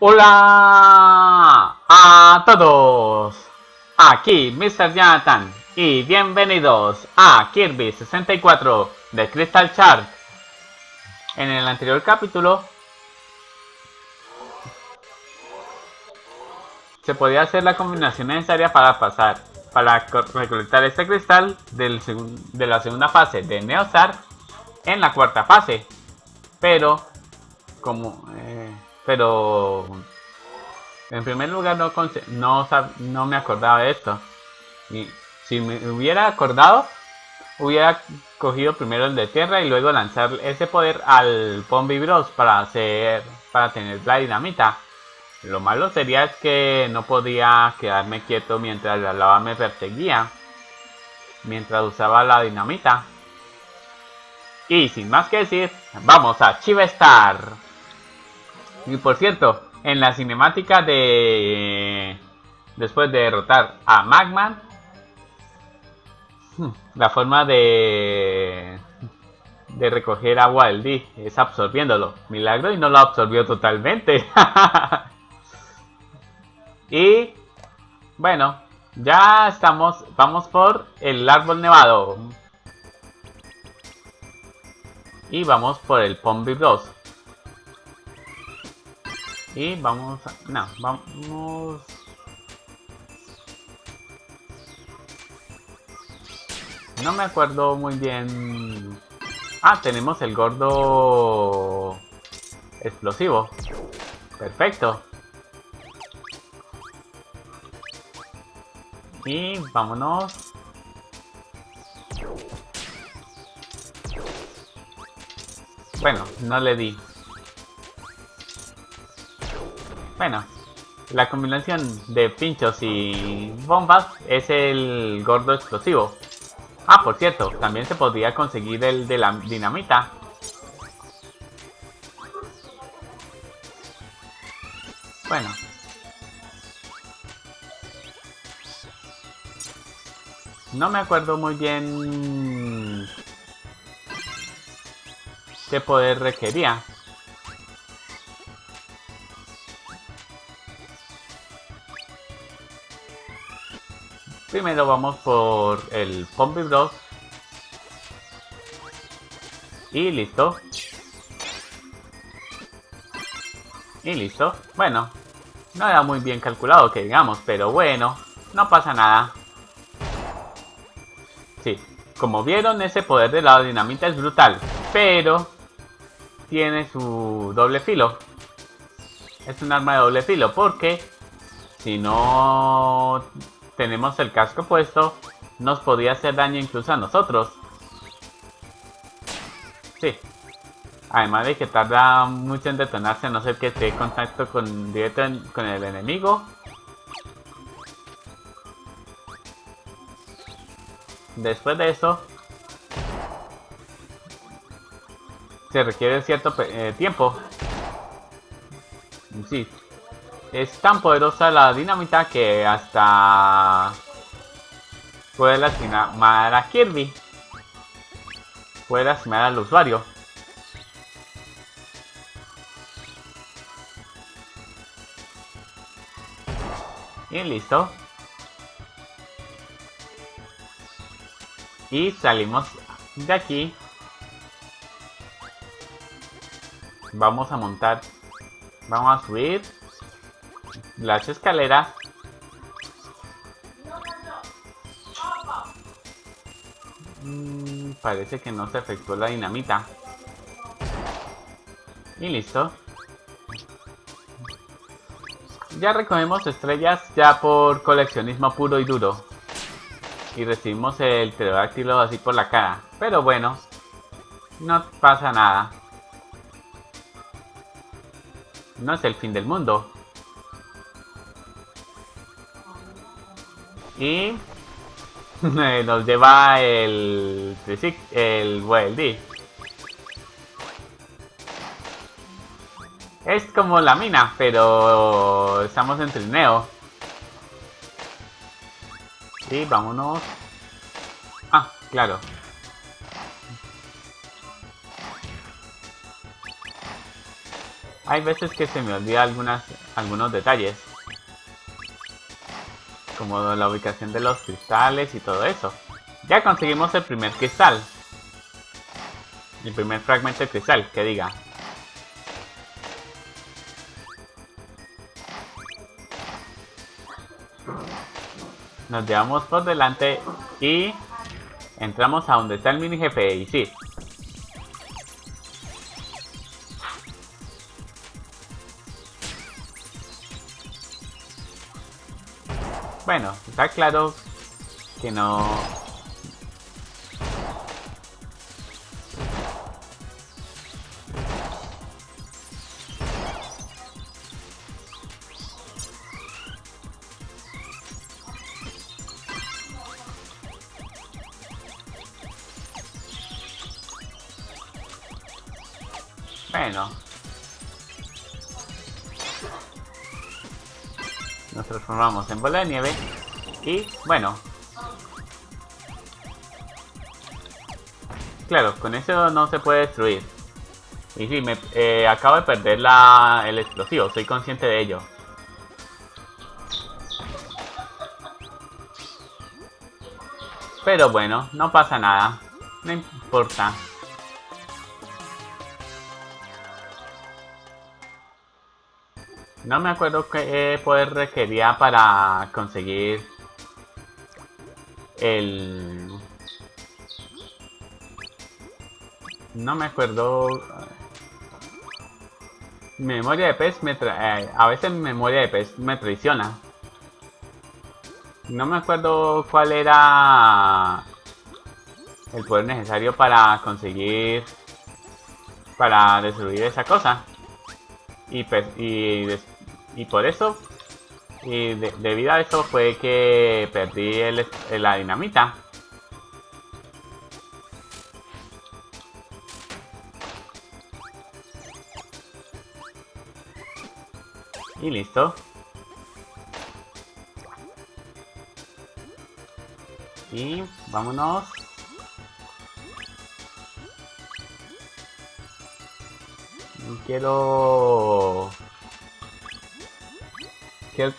Hola a todos, aquí Mr. Jhonnatan y bienvenidos a Kirby 64 de Crystal Shards. En el anterior capítulo se podía hacer la combinación necesaria para recolectar este cristal de la segunda fase de Neo Star en la cuarta fase, pero como en primer lugar no me acordaba de esto. Y si me hubiera acordado, hubiera cogido primero el de tierra y luego lanzar ese poder al Pombi Bros para tener la dinamita. Lo malo sería es que no podía quedarme quieto mientras la lava me perseguía, mientras usaba la dinamita. Y sin más que decir, vamos a Shiver Star. Y por cierto, en la cinemática de... después de derrotar a Magman, la forma de recoger a Weldy es absorbiéndolo. Milagro y no lo absorbió totalmente. Y bueno, ya estamos. Vamos por el árbol nevado. Y vamos por el Pombi Bros. Y vamos a... no, vamos... no me acuerdo muy bien... ah, tenemos el gordo... explosivo. Perfecto. Y vámonos. Bueno, no le di. Bueno, la combinación de pinchos y bombas es el gordo explosivo. Ah, por cierto, también se podría conseguir el de la dinamita. Bueno. No me acuerdo muy bien qué poder requería. Primero vamos por el Pombi Bros. Y listo. Y listo. Bueno, no era muy bien calculado que digamos, pero bueno, no pasa nada. Sí, como vieron, ese poder de la dinamita es brutal, pero tiene su doble filo. Es un arma de doble filo porque si no... tenemos el casco puesto, nos podía hacer daño incluso a nosotros. Sí. Además de que tarda mucho en detonarse a no ser que esté en contacto directo con el enemigo. Después de eso, se requiere cierto tiempo. Sí. Es tan poderosa la dinamita que hasta puede lastimar a Kirby. Puede lastimar al usuario. Y listo. Y salimos de aquí. Vamos a montar. Vamos a subir las escaleras. Parece que no se efectuó la dinamita. Y listo. Ya recogemos estrellas ya por coleccionismo puro y duro. Y recibimos el pteroráctilo así por la cara. Pero bueno, no pasa nada. No es el fin del mundo. Y nos lleva el Weldy. Es como la mina, pero estamos en trineo. Y vámonos. Ah, claro. Hay veces que se me olvida algunos detalles, como la ubicación de los cristales y todo eso. Ya conseguimos el primer cristal. El primer fragmento de cristal, que diga. Nos llevamos por delante y entramos a donde está el mini jefe y sí. Bueno, está claro que no... Bueno. Nos transformamos en bola de nieve. Y bueno. Claro, con eso no se puede destruir. Y sí, me acabo de perder el explosivo. Soy consciente de ello. Pero bueno, no pasa nada. No importa. No me acuerdo qué poder requería para conseguir el... No me acuerdo... Memoria de pez me a veces memoria de pez me traiciona. No me acuerdo cuál era el poder necesario para conseguir... Para destruir esa cosa. Y por eso, debido a eso fue que perdí la dinamita. Y listo. Y vámonos. Quiero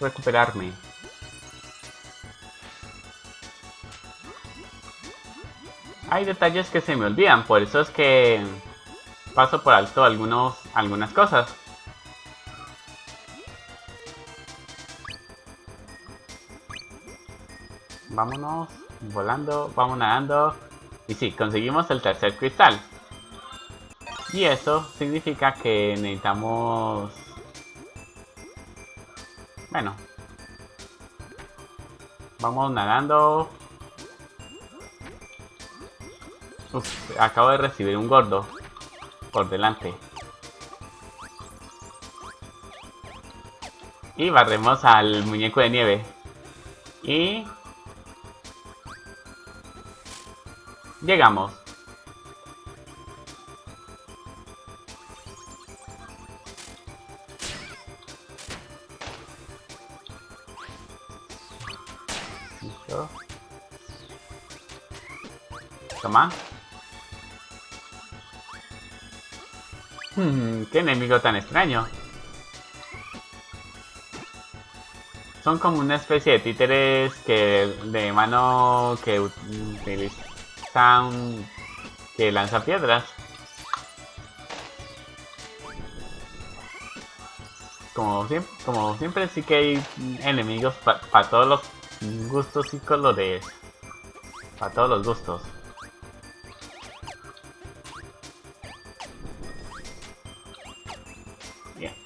recuperarme. Hay detalles que se me olvidan, por eso es que paso por alto algunas cosas. Vámonos volando, vamos nadando. Y sí, conseguimos el tercer cristal. Y eso significa que necesitamos... Bueno. Vamos nadando. Uf, acabo de recibir un gordo por delante. Y barremos al muñeco de nieve. Y... Llegamos. Toma. Qué enemigo tan extraño. Son como una especie de títeres de mano que utilizan... que lanza piedras. Como siempre sí que hay enemigos para todos los gustos y colores. Para todos los gustos.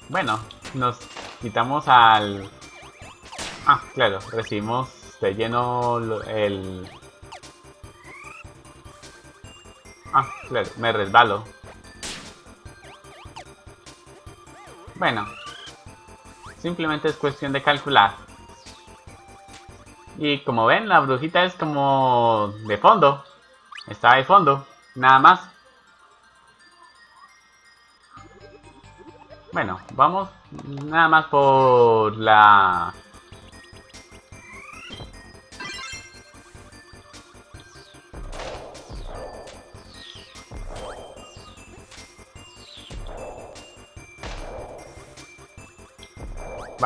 Bueno, nos quitamos al... Ah, claro, recibimos de lleno el... Ah, claro, me resbalo. Bueno, simplemente es cuestión de calcular. Y como ven, la brujita es como de fondo. Está de fondo, nada más. Bueno, vamos nada más por la...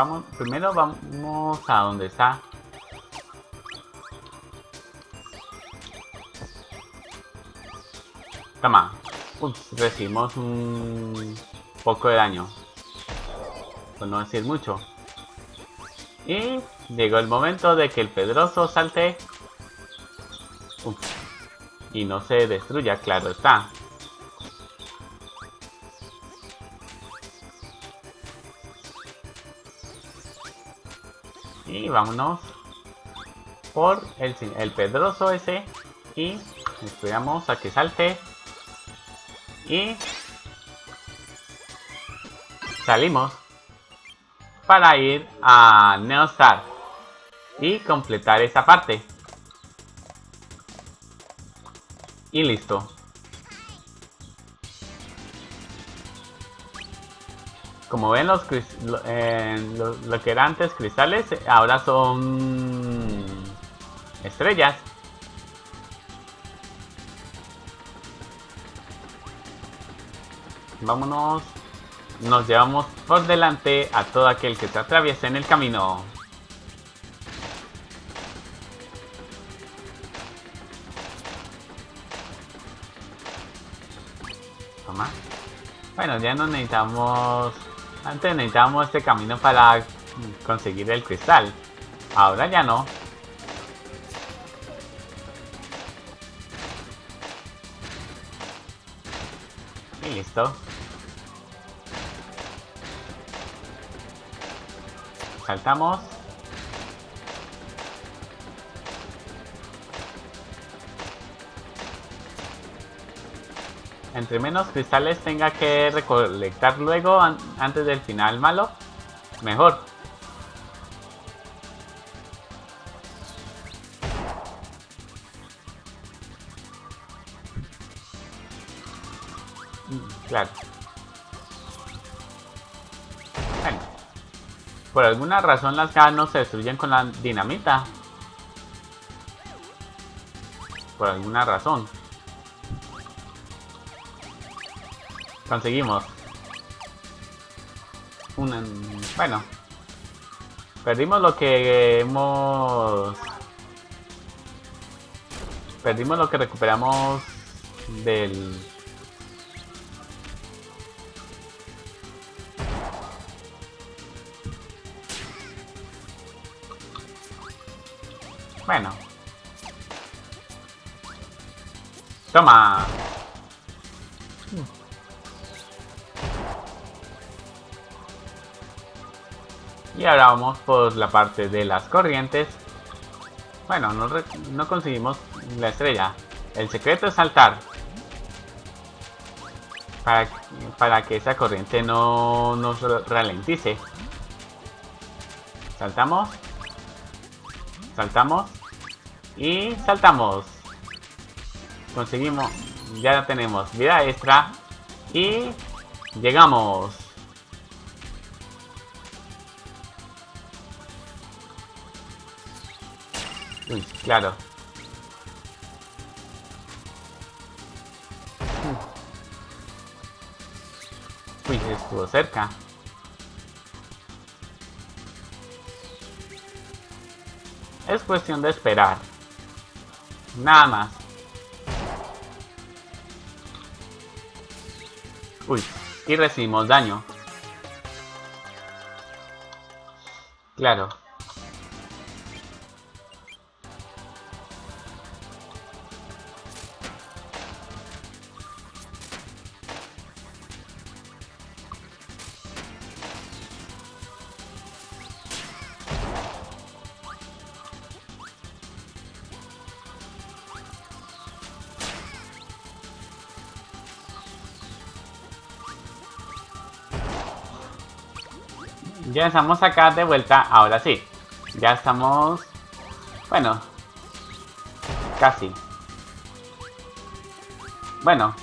Vamos, primero vamos a donde está. Toma. Ups, recibimos un poco de daño. Por no decir mucho. Y llegó el momento de que el pedroso salte. Ups. Y no se destruya, claro está. Y vámonos por el pedroso ese. Y esperamos a que salte. Y salimos para ir a Neo Star y completar esa parte. Y listo. Como ven, lo que eran antes cristales ahora son estrellas. Vámonos, nos llevamos por delante a todo aquel que se atraviese en el camino. Toma. Bueno, ya no necesitamos... Antes necesitábamos este camino para conseguir el cristal. Ahora ya no. Y listo. Saltamos. Entre menos cristales tenga que recolectar luego, antes del final malo, mejor. Claro. Bueno. Por alguna razón las cajas no se destruyen con la dinamita. Por alguna razón. Conseguimos. Bueno. Perdimos lo que recuperamos del... Bueno. Toma. Y ahora vamos por la parte de las corrientes. Bueno, no conseguimos la estrella. El secreto es saltar. Para que esa corriente no nos ralentice. Saltamos. Saltamos. Y saltamos. Conseguimos. Ya tenemos vida extra. Y llegamos. Uy, claro. Uy, estuvo cerca. Es cuestión de esperar. Nada más. Uy, y recibimos daño. Claro. Ya estamos acá de vuelta, ahora sí. Ya estamos... Bueno. Casi. Bueno.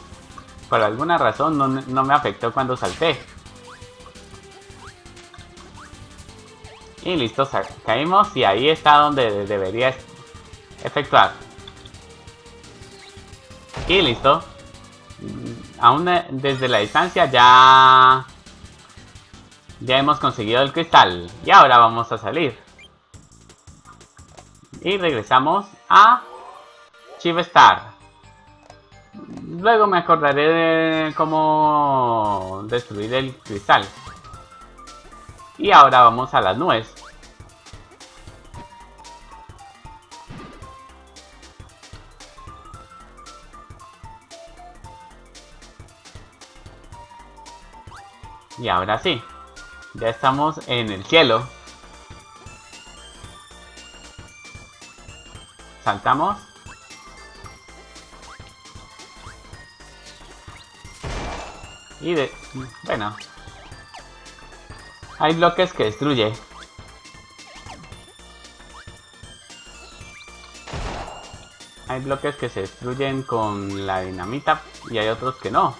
Por alguna razón no me afectó cuando salté. Y listo, caímos y ahí está donde debería efectuar. Y listo. Aún desde la distancia ya... Ya hemos conseguido el cristal. Y ahora vamos a salir. Y regresamos a Shiver Star. Luego me acordaré de cómo destruir el cristal. Y ahora vamos a las nubes. Y ahora sí, ya estamos en el cielo. Saltamos. Bueno. Hay bloques que destruye. Hay bloques que se destruyen con la dinamita y hay otros que no.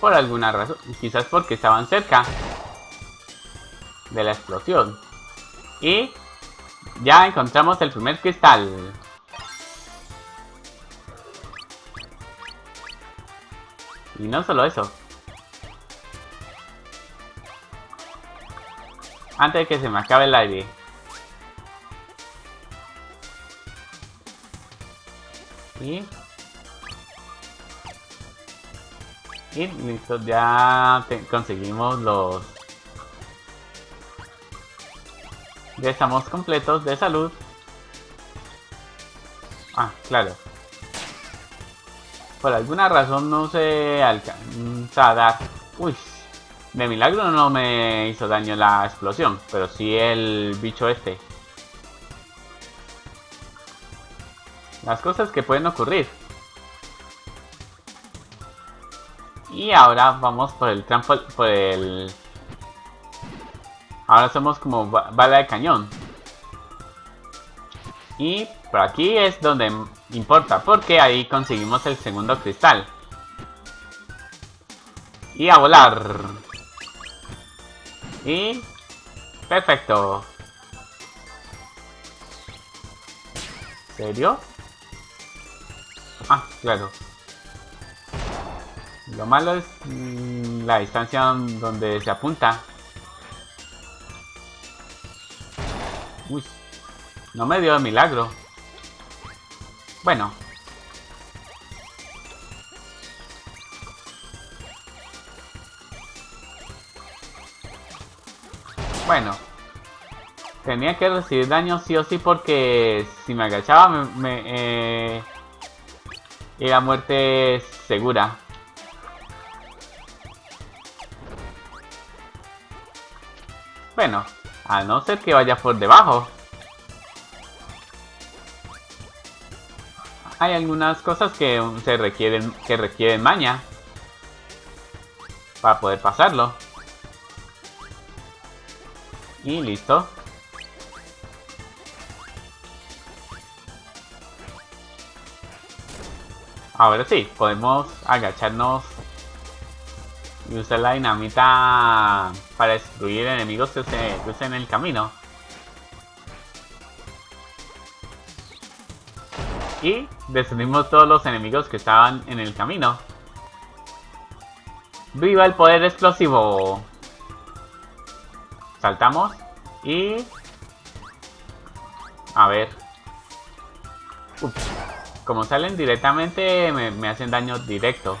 Por alguna razón, quizás porque estaban cerca de la explosión. Y ya encontramos el primer cristal. Y no solo eso. Antes de que se me acabe el aire. Y listo, ya conseguimos los... Ya estamos completos de salud. Ah, claro. Por alguna razón no se alcanza a dar... Uy, de milagro no me hizo daño la explosión, pero sí el bicho este. Las cosas que pueden ocurrir. Y ahora vamos por el trampolín, Ahora somos como bala de cañón. Y por aquí es donde importa, porque ahí conseguimos el segundo cristal. Y a volar. Y... perfecto. ¿En serio? Ah, claro. Lo malo es la distancia donde se apunta. Uy, no me dio el milagro. Bueno. Bueno. Tenía que recibir daño sí o sí porque si me agachaba era muerte segura. Bueno, a no ser que vaya por debajo. Hay algunas cosas que requieren maña para poder pasarlo. Y listo. Ahora sí, podemos agacharnos y usar la dinamita para destruir enemigos que se crucen en el camino. Y destruimos todos los enemigos que estaban en el camino. ¡Viva el poder explosivo! Saltamos y... a ver... Ups. Como salen directamente me hacen daño directo.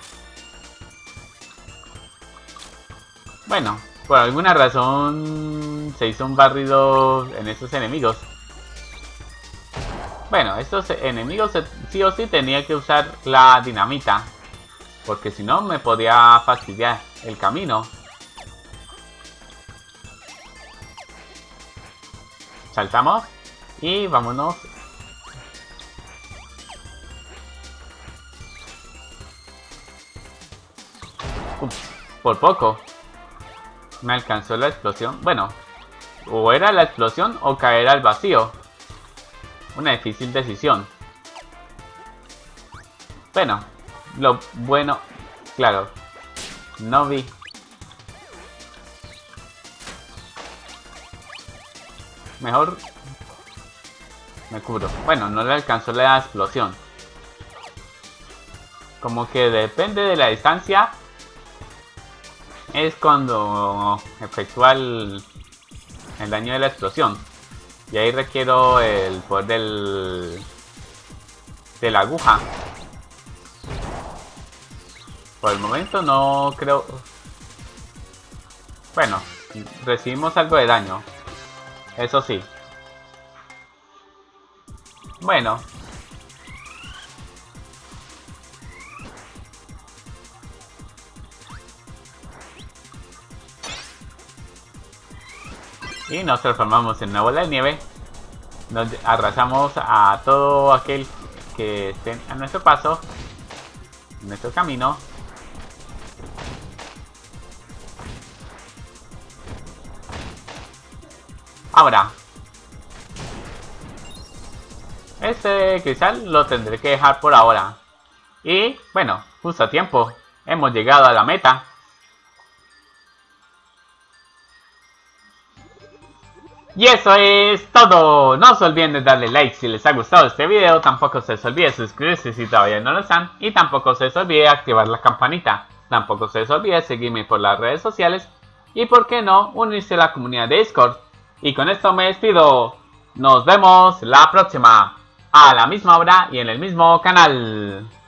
Bueno, por alguna razón se hizo un barrido en estos enemigos. Bueno, estos enemigos sí o sí tenía que usar la dinamita. Porque si no me podía fastidiar el camino. Saltamos y vámonos. Ups, por poco. Me alcanzó la explosión. Bueno, o era la explosión o caer al vacío. Una difícil decisión. Bueno, lo bueno... claro, no vi. Mejor... me cubro. Bueno, no le alcanzó la explosión. Como que depende de la distancia... es cuando efectúa el daño de la explosión. Y ahí requiero el poder de la aguja. Por el momento no creo... Bueno, recibimos algo de daño, eso sí. Bueno. Y nos transformamos en una bola de nieve. Nos arrasamos a todo aquel que esté a nuestro paso, en nuestro camino. Ahora, este cristal lo tendré que dejar por ahora. Y bueno, justo a tiempo. Hemos llegado a la meta. Y eso es todo. No se olviden de darle like si les ha gustado este video. Tampoco se les olvide suscribirse si todavía no lo están. Y tampoco se les olvide activar la campanita. Tampoco se les olvide seguirme por las redes sociales. Y por qué no, unirse a la comunidad de Discord. Y con esto me despido. Nos vemos la próxima. A la misma hora y en el mismo canal.